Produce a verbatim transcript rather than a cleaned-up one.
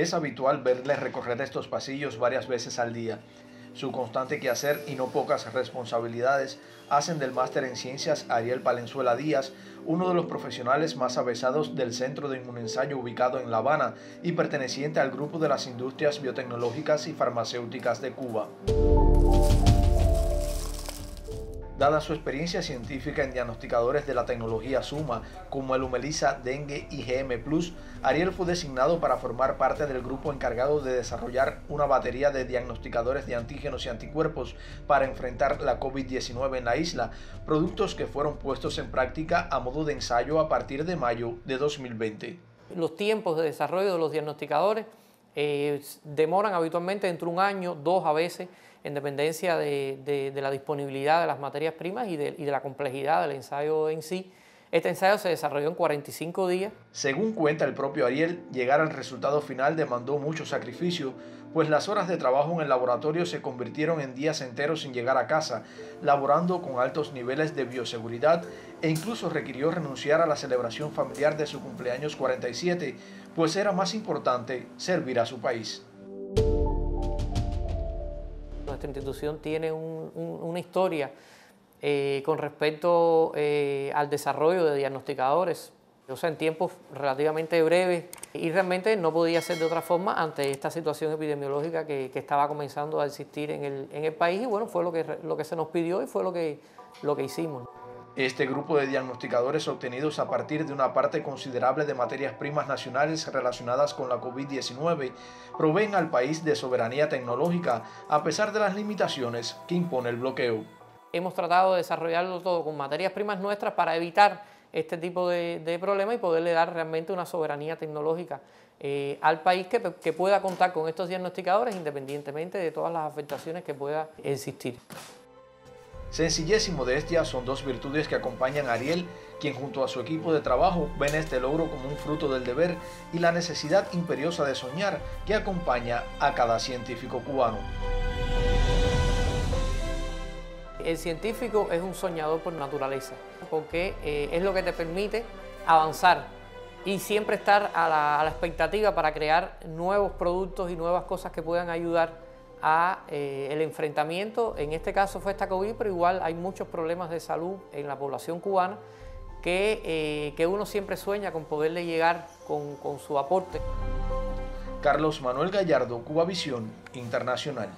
es habitual verles recorrer estos pasillos varias veces al día. Su constante quehacer y no pocas responsabilidades hacen del máster en ciencias Ariel Palenzuela Díaz uno de los profesionales más avesados del Centro de Inmunoensayo ubicado en La Habana y perteneciente al Grupo de las Industrias Biotecnológicas y Farmacéuticas de Cuba. Dada su experiencia científica en diagnosticadores de la tecnología SUMA, como el Humelisa, Dengue y G M Plus, Ariel fue designado para formar parte del grupo encargado de desarrollar una batería de diagnosticadores de antígenos y anticuerpos para enfrentar la COVID diecinueve en la isla, productos que fueron puestos en práctica a modo de ensayo a partir de mayo de dos mil veinte. Los tiempos de desarrollo de los diagnosticadores eh, demoran habitualmente entre un año, dos a veces, en dependencia de, de, de la disponibilidad de las materias primas y de, y de la complejidad del ensayo en sí. Este ensayo se desarrolló en cuarenta y cinco días. Según cuenta el propio Ariel, llegar al resultado final demandó mucho sacrificio, pues las horas de trabajo en el laboratorio se convirtieron en días enteros sin llegar a casa, laborando con altos niveles de bioseguridad e incluso requirió renunciar a la celebración familiar de su cumpleaños cuarenta y siete, pues era más importante servir a su país. Nuestra institución tiene un, un, una historia eh, con respecto eh, al desarrollo de diagnosticadores, o sea, en tiempos relativamente breves, y realmente no podía ser de otra forma ante esta situación epidemiológica que, que estaba comenzando a existir en el, en el país, y bueno, fue lo que, lo que se nos pidió y fue lo que, lo que hicimos. Este grupo de diagnosticadores obtenidos a partir de una parte considerable de materias primas nacionales relacionadas con la COVID diecinueve proveen al país de soberanía tecnológica a pesar de las limitaciones que impone el bloqueo. Hemos tratado de desarrollarlo todo con materias primas nuestras para evitar este tipo de, de problemas y poderle dar realmente una soberanía tecnológica eh, al país que, que pueda contar con estos diagnosticadores independientemente de todas las afectaciones que pueda existir. Sencillez y modestia son dos virtudes que acompañan a Ariel, quien junto a su equipo de trabajo ven este logro como un fruto del deber y la necesidad imperiosa de soñar que acompaña a cada científico cubano. El científico es un soñador por naturaleza, porque eh, es lo que te permite avanzar y siempre estar a la, a la expectativa para crear nuevos productos y nuevas cosas que puedan ayudar a eh, el enfrentamiento. En este caso fue esta COVID, pero igual hay muchos problemas de salud en la población cubana que, eh, que uno siempre sueña con poderle llegar con, con su aporte. Carlos Manuel Gallardo, Cubavisión Internacional.